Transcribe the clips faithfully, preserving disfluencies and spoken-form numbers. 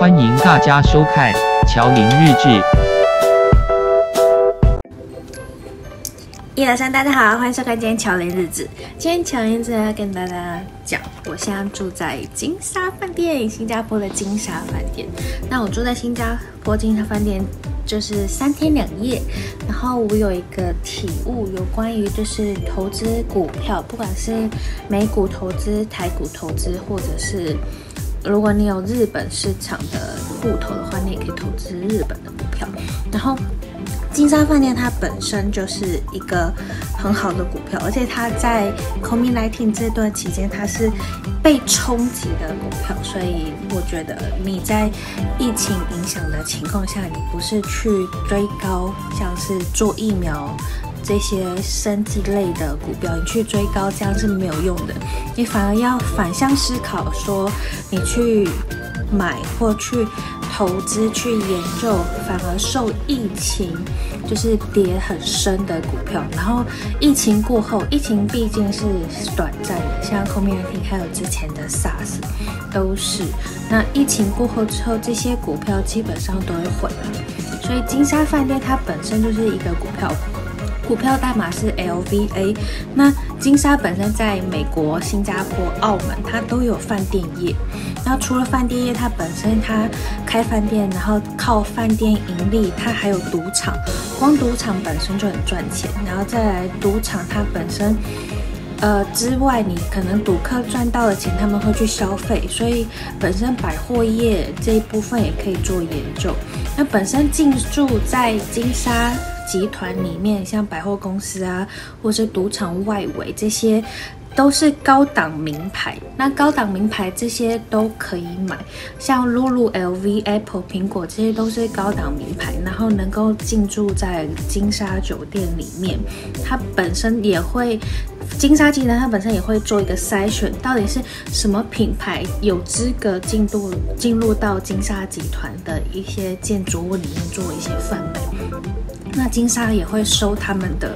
欢迎大家收看乔林日志。一二三，大家好，欢迎收看今天乔林日志。今天乔林日志要跟大家讲，我现在住在金沙饭店，新加坡的金沙饭店。那我住在新加坡金沙饭店就是三天两夜，然后我有一个体悟，有关于就是投资股票，不管是美股投资、台股投资，或者是如果你有日本市场的户头的话，你也可以投资日本的股票。然后金沙饭店它本身就是一个很好的股票，而且它在 COVID 十九 这段期间它是被冲击的股票，所以我觉得你在疫情影响的情况下，你不是去追高，像是做疫苗这些生技类的股票，你去追高这样是没有用的，你反而要反向思考，说你去买或去投资去研究，反而受疫情就是跌很深的股票。然后疫情过后，疫情毕竟是短暂的，像 COVID 十九 还有之前的 SARS 都是。那疫情过后之后，这些股票基本上都会毁了。所以金沙饭店它本身就是一个股票，股票代码是 L V A。那金沙本身在美国、新加坡、澳门，它都有饭店业。然后除了饭店业，它本身它开饭店，然后靠饭店盈利，它还有赌场，光赌场本身就很赚钱。然后再来赌场，它本身呃之外，你可能赌客赚到的钱，他们会去消费，所以本身百货业这一部分也可以做研究。那本身进驻在金沙集团里面，像百货公司啊，或是赌场外围，这些都是高档名牌。那高档名牌这些都可以买，像 Lulu、L V、Apple、苹果，这些都是高档名牌。然后能够进驻在金沙酒店里面，它本身也会，金沙集团它本身也会做一个筛选，到底是什么品牌有资格进入进入到金沙集团的一些建筑物里面做一些贩卖。那金沙也会收他们的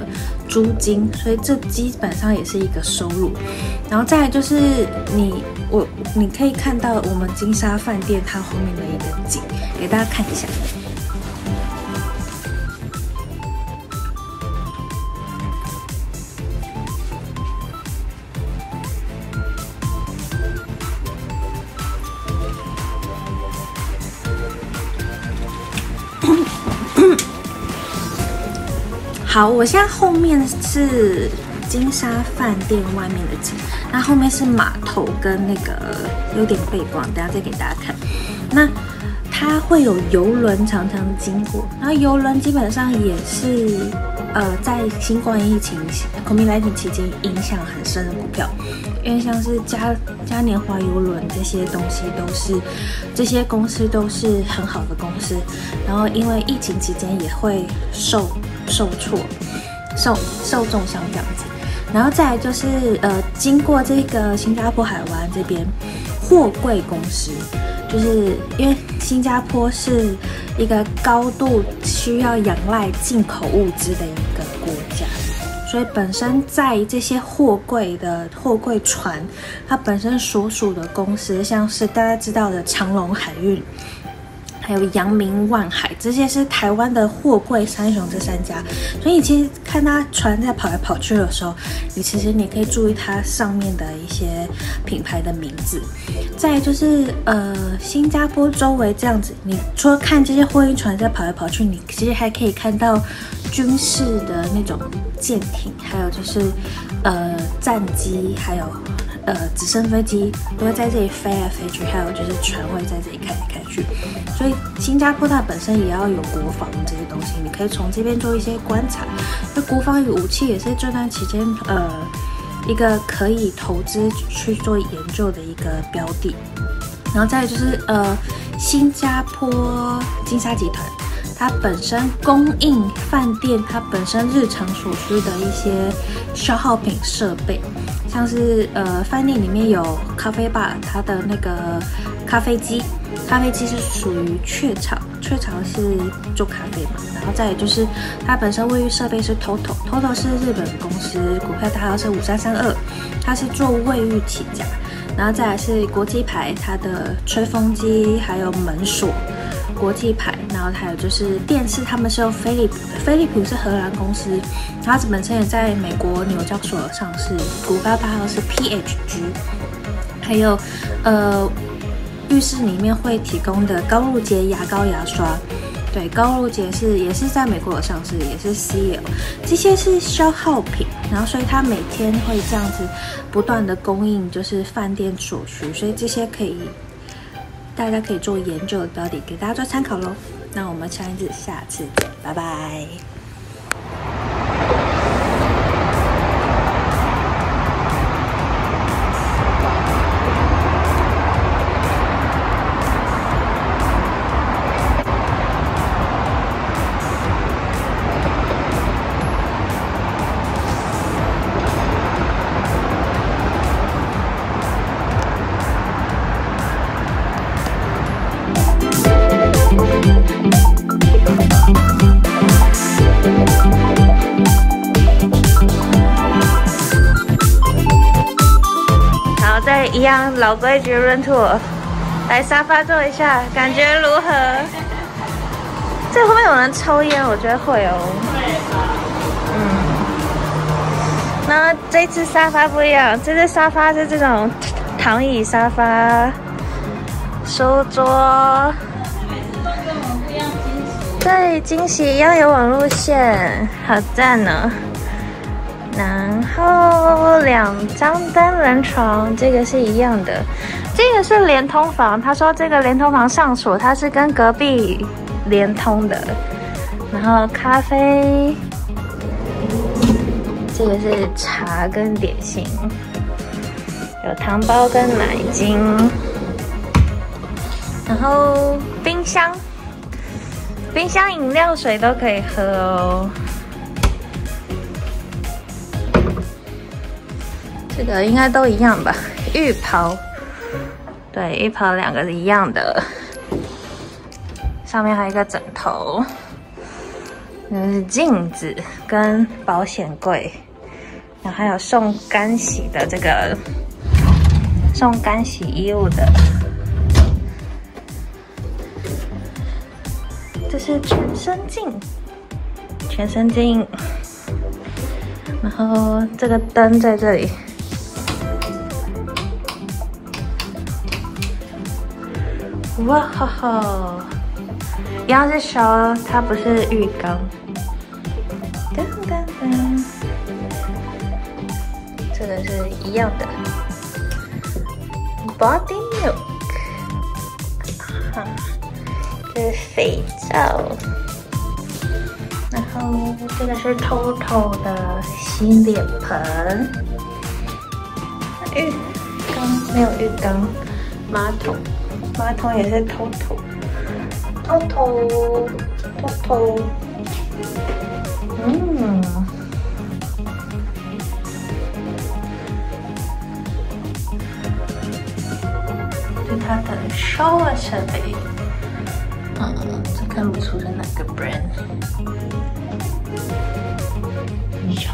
租金，所以这基本上也是一个收入。然后再来就是你我你可以看到我们金沙饭店它后面的一个景，给大家看一下。好，我现在后面是金沙饭店外面的景，那后面是码头跟那个有点背光，等一下再给大家看。那它会有游轮常常经过，然后游轮基本上也是呃在新冠疫情 COVID 十九 期间影响很深的股票，因为像是嘉嘉年华游轮这些东西都是，这些公司都是很好的公司，然后因为疫情期间也会受。受挫、受受重伤这样子，然后再来就是呃，经过这个新加坡海湾这边，货柜公司，就是因为新加坡是一个高度需要仰赖进口物资的一个国家，所以本身在这些货柜的货柜船，它本身所属的公司，像是大家知道的长荣海运。还有阳明、万海，这些是台湾的货柜三雄这三家，所以其实看它船在跑来跑去的时候，你其实你可以注意它上面的一些品牌的名字。再来就是呃，新加坡周围这样子，你除了看这些货运船在跑来跑去，你其实还可以看到军事的那种舰艇，还有就是呃战机，还有呃直升飞机都会在这里飞来飞去，还有就是船会在这里开来开去。所以新加坡它本身也要有国防这些东西，你可以从这边做一些观察。那国防与武器也是这段期间呃一个可以投资去做研究的一个标的。然后再来就是呃新加坡金沙集团，它本身供应饭店它本身日常所需的一些消耗品设备，像是呃饭店里面有咖啡吧，它的那个咖啡机。咖啡机是属于雀巢，雀巢是做咖啡嘛，然后再也就是它本身卫浴设备是 TOTO，TOTO TOTO 是日本公司，股票代号是五三三二，它是做卫浴起家。然后再来是国际牌，它的吹风机还有门锁，国际牌。然后还有就是电视，他们是用飞利浦的，飞利浦是荷兰公司，然后它本身也在美国纽交所上市，股票代号是 P H G。还有呃，浴室里面会提供的高露洁牙膏、牙刷。 对，高露洁是也是在美国有上市，也是 C L， 这些是消耗品，然后所以它每天会这样子不断的供应，就是饭店所需，所以这些可以大家可以做研究的标的，给大家做参考咯。那我们下一次下次见，拜拜。一样老规矩 ，run tour， 来沙发坐一下，感觉如何？这会不会有人抽烟？我觉得会哦。嗯。那这次沙发不一样，这次沙发是这种躺椅沙发、书桌。对，惊喜一样有网路线，好赞哦。 然后两张单人床，这个是一样的，这个是连通房。他说这个连通房上锁，它是跟隔壁连通的。然后咖啡，这个是茶跟点心，有糖包跟奶精。然后冰箱，冰箱饮料水都可以喝哦。 这个应该都一样吧，浴袍，对，浴袍两个是一样的，上面还有一个枕头，嗯，镜子跟保险柜，然后还有送干洗的这个，送干洗衣物的，这是全身镜，全身镜，然后这个灯在这里。 哇哈哈！一样是小，它不是浴缸。噔噔噔，这个是一样的。Body milk， 哈，这是肥皂。然后这个是 TOTO 的洗脸盆。浴缸没有浴缸，马桶。 马桶也是 T O T O，T O T O， 嗯，对它的 shower 设备，嗯，这看不出是哪个 brand。呀。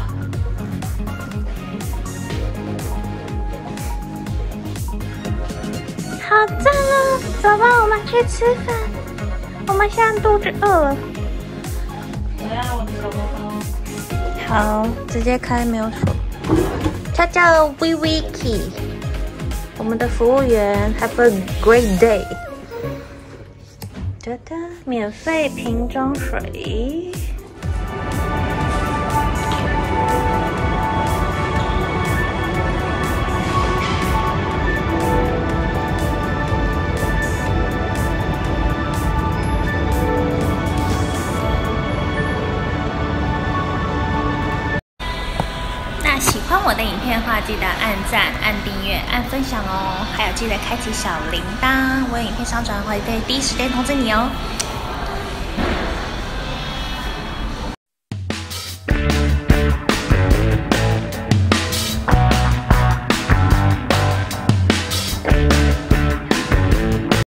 好赞啊！走吧，我们去吃饭。我们现在肚子饿了。我要我的小包包。好，直接开没有锁。他叫 Vicky， 我们的服务员。Have a great day。哒哒，免费瓶装水。 喜欢我的影片的话，记得按赞、按订阅、按分享哦，还有记得开启小铃铛，我有影片上传会被第一时间通知你哦。